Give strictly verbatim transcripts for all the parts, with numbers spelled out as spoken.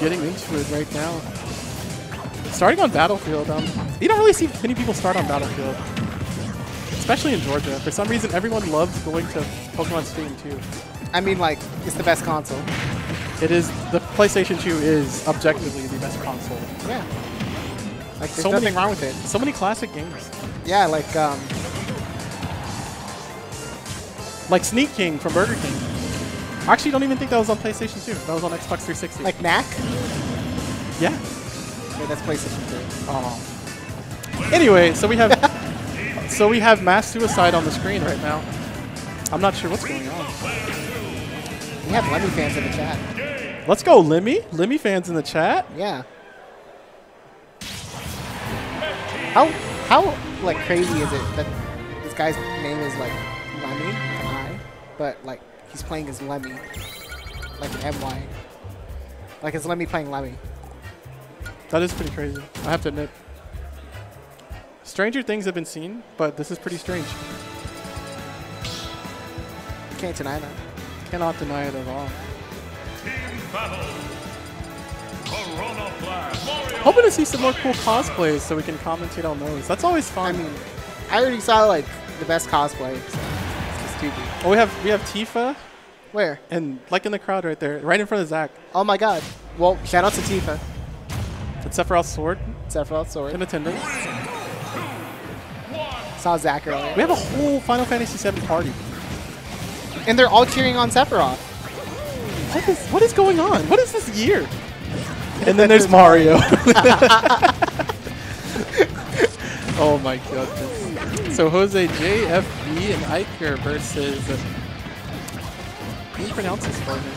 getting into it right now. Starting on Battlefield, um, you don't really see many people start on Battlefield, especially in Georgia. For some reason, everyone loves going to Pokemon Stadium two. I mean, like, it's the best console. It is. The PlayStation two is objectively the best console. Yeah. Like, there's so nothing many, wrong with it. So many classic games. Yeah, like, um... like Sneak King from Burger King. I actually don't even think that was on PlayStation two. That was on Xbox three sixty. Like Knack? Yeah. Yeah, that's PlayStation two. Oh. Anyway, so we have so we have mass suicide on the screen right now. I'm not sure what's going on. We have Lemmy fans in the chat. Let's go, Lemmy. Lemmy fans in the chat. Yeah. How how like crazy is it that this guy's name is like Lemmy, I, but like he's playing as Lemmy, like an M Y, like it's Lemmy playing Lemmy. That is pretty crazy. I have to admit. Stranger things have been seen, but this is pretty strange. Can't deny that. Cannot deny it at all. Team battle. Hoping to see some more cool cosplays so we can commentate on those. That's always fun. I mean, I already saw like the best cosplay. So it's just stupid. Oh, we have we have Tifa. Where? And like in the crowd right there, right in front of Zack. Oh my God! Well, shout out to Tifa. And Sephiroth's sword. Sephiroth's sword. In attendance. Saw Zack earlier. We have a whole Final Fantasy seven party. And they're all cheering on Sephiroth. What is what is going on? What is this year? And then there's Mario. Oh my God. So Jose J F B and Iker versus. Can you pronounce this for me?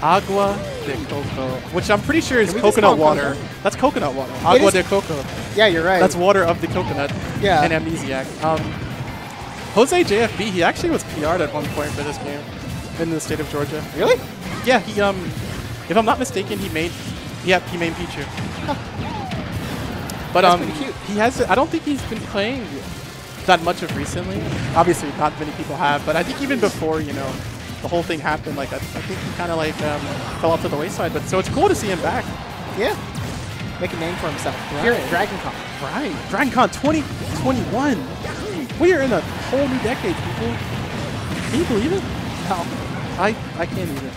Agua de Coco. Which I'm pretty sure is coconut water. Coconut? That's coconut water. Agua de Coco. Yeah, you're right. That's water of the coconut. Yeah. And Amnesiac. Um, Jose J F B, he actually was P R'd at one point for this game in the state of Georgia. Really? Yeah, he. um. If I'm not mistaken, he made, yeah, he made Pichu. Huh. But um, cute. He has. I don't think he's been playing that much of recently. Obviously, not many people have. But I think even before, you know, the whole thing happened, like I, I think he kind of like um, fell off to the wayside. But so it's cool to see him back. Yeah, make a name for himself. Right. Here at DragonCon. Right, DragonCon twenty twenty-one. We are in a whole new decade, people. Can you believe it? No, I I can't even.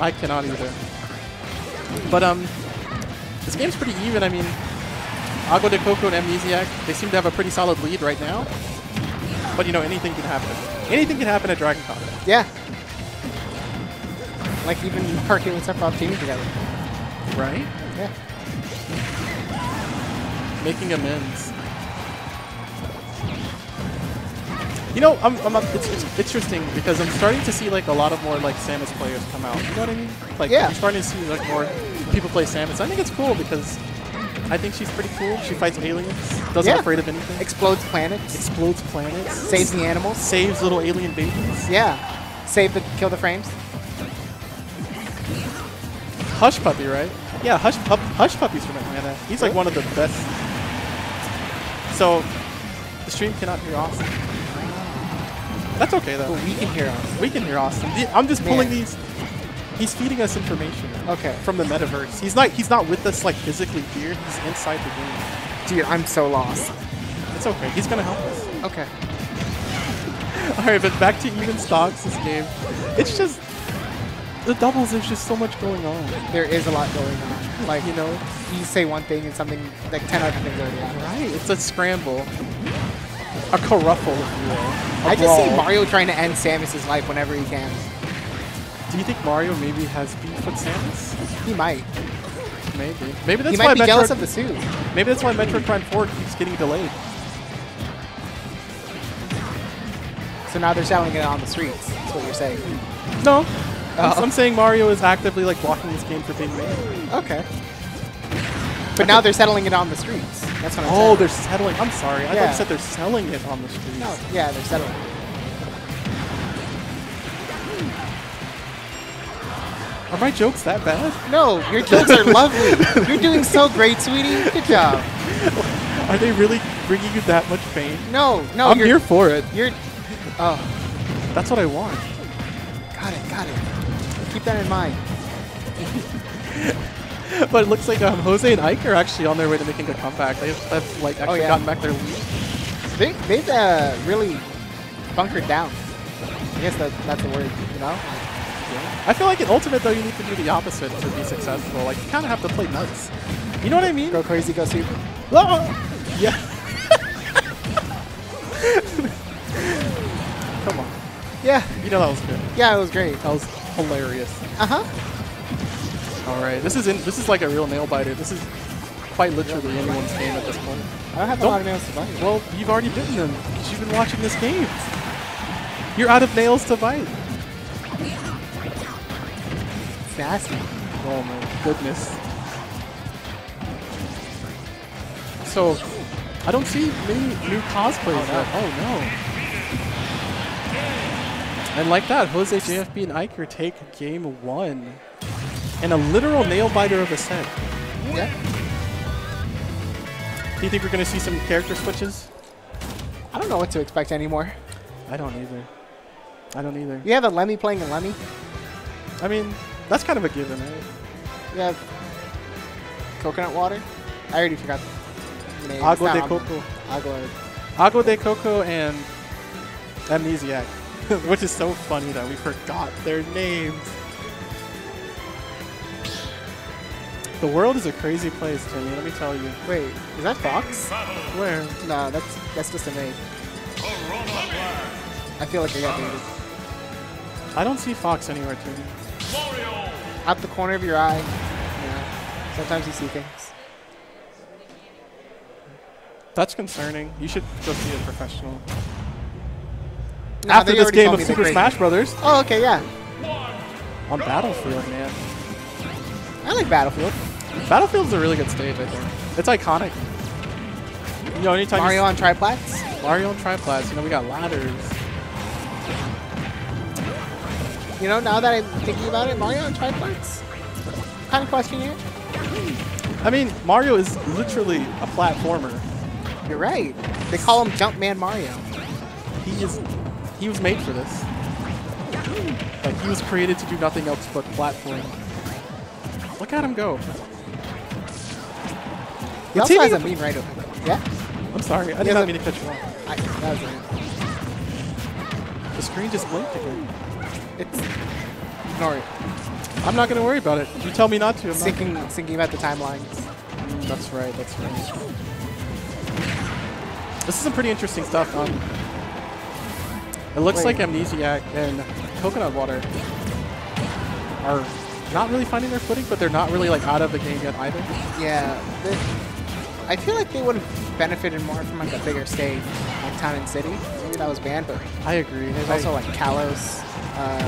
I cannot either. But um, this game's pretty even. I mean, Agua de Coco and Amnesiac, they seem to have a pretty solid lead right now. But you know, anything can happen. Anything can happen at DragonCon. Yeah. Like even Parking and Sephiroth teaming together. Right? Yeah. Making amends. You know, I'm, I'm, it's, it's interesting because I'm starting to see like a lot of more like Samus players come out. You know what I mean? Like, yeah. I'm starting to see like more people play Samus. I think it's cool because I think she's pretty cool. She fights aliens, doesn't yeah. afraid of anything. Explodes planets. Explodes planets. Saves the animals. Saves little alien babies. Yeah. Save the kill the frames. Hush Puppy, right? Yeah, Hush Pup Hush Puppy's from Atlanta. He's like really? one of the best. So the stream cannot hear Austin. That's okay though. But we can hear Austin. We can hear Austin. I'm just Man. pulling these. He's feeding us information. Okay. From the metaverse. He's not. He's not with us like physically here. He's inside the game. Dude, I'm so lost. It's okay. He's gonna help us. Okay. All right, but back to even stocks. This game. It's just the doubles. There's just so much going on. There is a lot going on. Like you know, you say one thing and something like ten other things are going on. Right. It's a scramble. A kerfuffle, if you will. I just brawl. see Mario trying to end Samus's life whenever he can. Do you think Mario maybe has beef with Samus? He might. Maybe. Maybe that's he might why be Metroid, jealous of the suit. Maybe that's why Metroid Prime four keeps getting delayed. So now they're selling it on the streets. That's what you're saying. No. Uh-huh. I'm, I'm saying Mario is actively like blocking this game for being made. Okay. But now they're settling it on the streets. That's what I'm saying. Oh, they're settling. I'm sorry. I yeah. thought you said they're selling it on the streets. No. Yeah, they're settling. Are my jokes that bad? No, your jokes are lovely. You're doing so great, sweetie. Good job. Are they really bringing you that much pain? No, no. I'm here for it. You're. Oh. That's what I want. Got it, got it. Keep that in mind. But it looks like um, Jose and Iker are actually on their way to making a comeback. They've, they've like actually oh, yeah. gotten back their lead. They, they've uh, really bunkered down. I guess that, that's the word, you know? Yeah. I feel like in Ultimate, though, you need to do the opposite to be successful. Like, you kind of have to play nuts. You know what I mean? Go crazy, go super. Oh! Yeah. Come on. Yeah. You know that was good. Yeah, it was great. That was hilarious. Uh-huh. All right. This is in, this is like a real nail-biter. This is quite literally yeah. anyone's game at this point. I don't have nope. a lot of nails to bite. Well, you've already bitten them. You've been watching this game. You're out of nails to bite. Nasty. Oh, my goodness. So, I don't see many new cosplays oh, no. Oh, no. And like that, Jose, J F B, and Iker take game one. And a literal nail-biter of a set. Yeah. Do you think we're going to see some character switches? I don't know what to expect anymore. I don't either. I don't either. You have a Lemmy playing a Lemmy? I mean, that's kind of a given, right? You have coconut water? I already forgot that. Agua de Coco. Agua. Agua de Coco and Amnesiac. Which is so funny that we forgot their names. The world is a crazy place, Timmy, let me tell you. Wait, is that Fox? Where? No, that's that's just a name. I feel like they got dated. I don't see Fox anywhere, Timmy. Out the corner of your eye. Yeah. Sometimes you see things. That's concerning. You should go see a professional. No, after this game of Super Smash Brothers. Oh, okay, yeah. On Battlefield, man. I like Battlefield. Battlefield's a really good stage, I think. It's iconic. You know, anytime Mario on triplats? Mario on triplats. You know, we got ladders. You know, now that I'm thinking about it, Mario on triplats? Kind of questioning it. I mean, Mario is literally a platformer. You're right. They call him Jumpman Mario. He is. He was made for this. Like, he was created to do nothing else but platform. Look at him go. He also has a mean right over. Yeah? I'm sorry. I did not mean to catch you off. I, that was right. The screen just blinked again. It's. Ignore it. I'm not going to worry about it. You tell me not to. I'm thinking, not thinking about the timelines. That's right. That's right. This is some pretty interesting stuff. Um, it looks Wait. like Amnesiac and Coconut Water are not really finding their footing, but they're not really like out of the game yet either. Yeah, I feel like they would have benefited more from like a bigger stage, like Town and City. Maybe that was banned, but I agree. There's I, also like Kalos. Uh,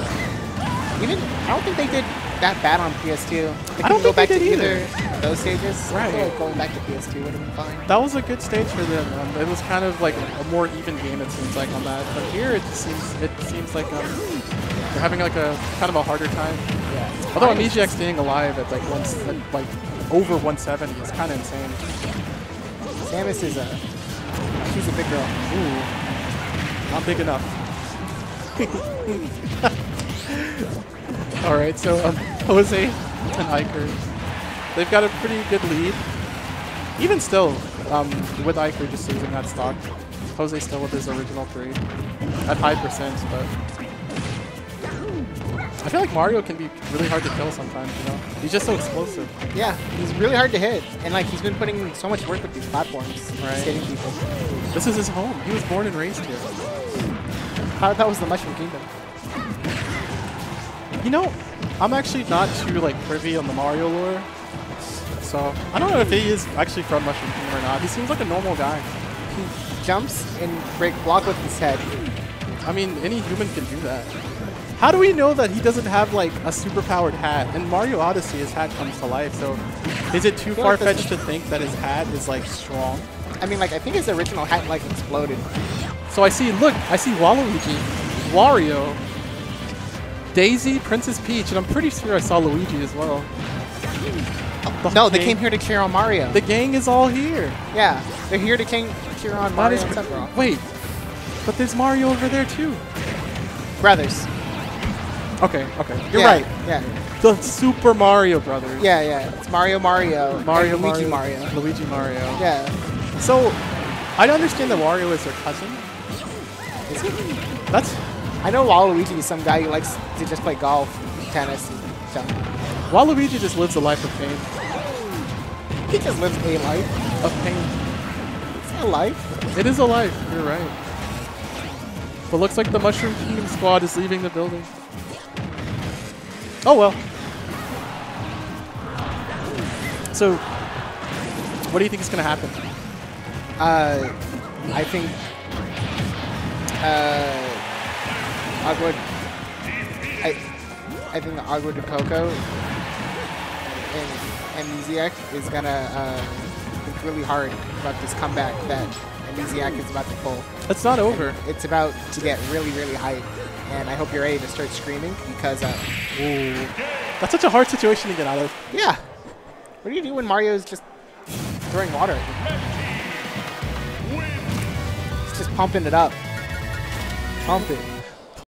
even I don't think they did that bad on P S two. They I don't go think back they did to either. either. Those stages, right? Like going back to P S two would have been fine. That was a good stage for them. Um, it was kind of like a more even game, it seems like, on that. But here, it seems it seems like um, they're having like a kind of a harder time. Yeah. Although Amnesiac staying alive at like one, at, like over one seventy is kind of insane. Samus is a she's a big girl. Ooh, not big enough. All right, so um, Jose and Iker. They've got a pretty good lead. Even still, um, with Iker just losing that stock, Jose still with his original three at high percent, but I feel like Mario can be really hard to kill sometimes, you know? He's just so explosive. Yeah, he's really hard to hit. And like he's been putting so much work with these platforms, right? Hitting people. This is his home. He was born and raised here. I thought it was the Mushroom Kingdom. You know, I'm actually not too like privy on the Mario lore. So, I don't know if he is actually from Mushroom Kingdom or not. He seems like a normal guy. He jumps and break block with his head. I mean, any human can do that. How do we know that he doesn't have, like, a super-powered hat? In Mario Odyssey, his hat comes to life, so is it too far-fetched to think that his hat is, like, strong? I mean, like, I think his original hat, like, exploded. So I see, look, I see Waluigi, Wario, Daisy, Princess Peach, and I'm pretty sure I saw Luigi as well. The no, they gang. came here to cheer on Mario. The gang is all here. Yeah, they're here to king cheer on Mario and Sephiroth. Wait, but there's Mario over there too. Brothers. Okay, okay, you're yeah, right. Yeah. The Super Mario Brothers. Yeah, yeah. It's Mario Mario. Mario and Luigi Mario. Mario. Luigi Mario. Yeah. So, I don't understand that Wario is their cousin. Is he? That's... I know Waluigi is some guy who likes to just play golf, tennis, and stuff. Waluigi just lives a life of pain. He just lives a life. Of pain. It's a life. It is a life. You're right. But looks like the Mushroom Kingdom squad is leaving the building. Oh well. So, what do you think is going to happen? Uh, I think uh, Agua. I, I think the Agua de Coco and Amnesiac is going to uh, think really hard about this comeback that Amnesiac is about to pull. It's not over. And it's about to get really, really hype. And I hope you're ready to start screaming because, uh, ooh. That's such a hard situation to get out of. Yeah. What do you do when Mario's just throwing water? It's just pumping it up. Pumping.